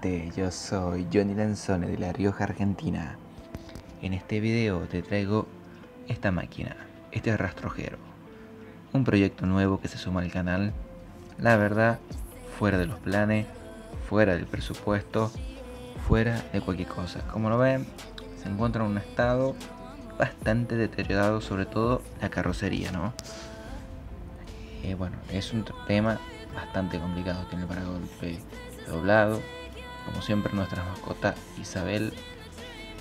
gente, yo soy Jhony Lanzone de La Rioja, Argentina. En este video te traigo esta máquina, este rastrojero, un proyecto nuevo que se suma al canal. La verdad, fuera de los planes, fuera del presupuesto, fuera de cualquier cosa. Como lo ven, se encuentra en un estado bastante deteriorado, sobre todo la carrocería, ¿no? Bueno, es un tema bastante complicado, tiene el paragolpe doblado. Como siempre, nuestra mascota Isabel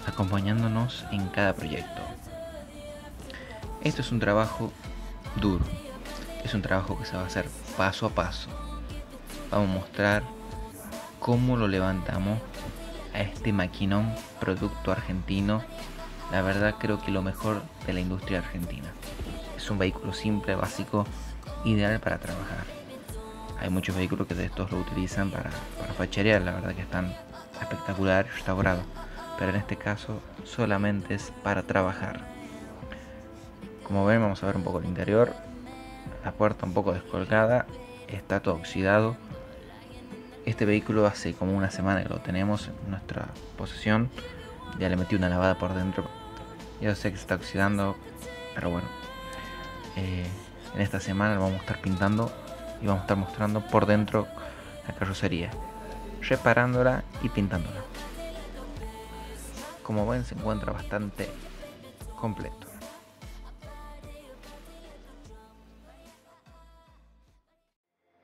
acompañándonos en cada proyecto. Esto es un trabajo duro, es un trabajo que se va a hacer paso a paso. Vamos a mostrar cómo lo levantamos a este maquinón, producto argentino. La verdad, creo que lo mejor de la industria argentina. Es un vehículo simple, básico, ideal para trabajar. Hay muchos vehículos que de estos lo utilizan para facherear. La verdad que están espectacular restaurados, pero en este caso solamente es para trabajar. Como ven, vamos a ver un poco el interior. La puerta un poco descolgada, está todo oxidado. Este vehículo hace como una semana que lo tenemos en nuestra posesión. Ya le metí una lavada por dentro. Ya sé que se está oxidando, pero bueno, en esta semana lo vamos a estar pintando y vamos a estar mostrando por dentro la carrocería, reparándola y pintándola. Como ven, se encuentra bastante completo.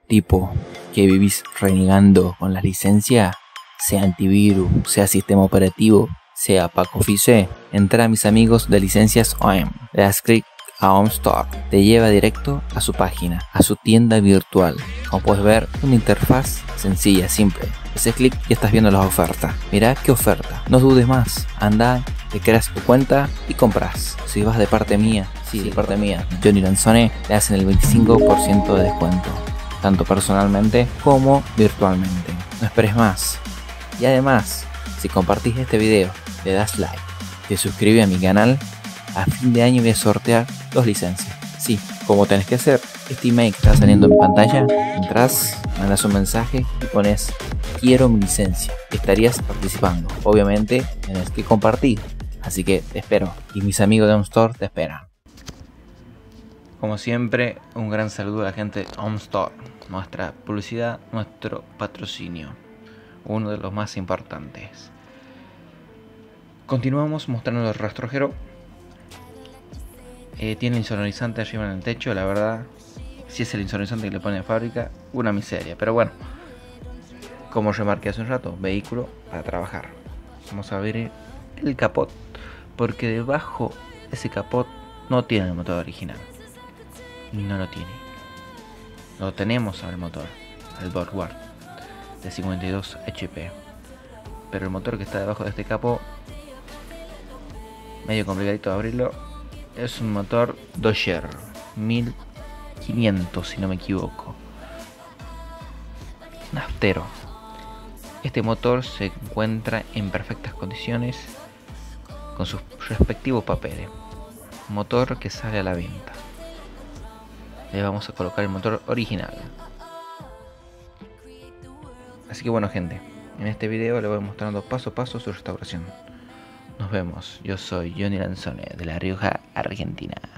Tipo que vivís renegando con la licencia, sea antivirus, sea sistema operativo, sea pack office, entra a mis amigos de licencias OEM, le das clic a Home Store, te lleva directo a su página, a su tienda virtual. Como puedes ver, una interfaz sencilla, simple. Haces clic y estás viendo las ofertas. Mirá qué oferta, no dudes más, anda, te creas tu cuenta y compras. Si vas de parte mía, de parte mía, Jhony Lanzone, le hacen el 25% de descuento, tanto personalmente como virtualmente. No esperes más. Y además, si compartís este video, le das like, te suscribes a mi canal. A fin de año voy a sortear 2 licencias. Sí, como tenés que hacer, este email que está saliendo en pantalla, entras, mandas un mensaje y pones "quiero mi licencia", estarías participando. Obviamente tenés que compartir, así que te espero, y mis amigos de Home Store te esperan. Como siempre, un gran saludo a la gente de Home Store, nuestra publicidad, nuestro patrocinio, uno de los más importantes. Continuamos mostrando el rastrojero. Tiene insonorizante arriba en el techo. La verdad, si es el insonorizante que le pone de fábrica, una miseria. Pero bueno, como remarqué hace un rato, vehículo para trabajar. Vamos a ver el capot, porque debajo de ese capot no tiene el motor original. No lo tiene. Lo tenemos al motor, el Borgward de 52 HP. Pero el motor que está debajo de este capó, medio complicadito de abrirlo. Es un motor Dodger 1500, si no me equivoco, naftero. Este motor se encuentra en perfectas condiciones, con sus respectivos papeles. Motor que sale a la venta. Le vamos a colocar el motor original. Así que bueno, gente, en este video le voy mostrando paso a paso su restauración. Nos vemos, yo soy Jhony Lanzone de La Rioja, Argentina.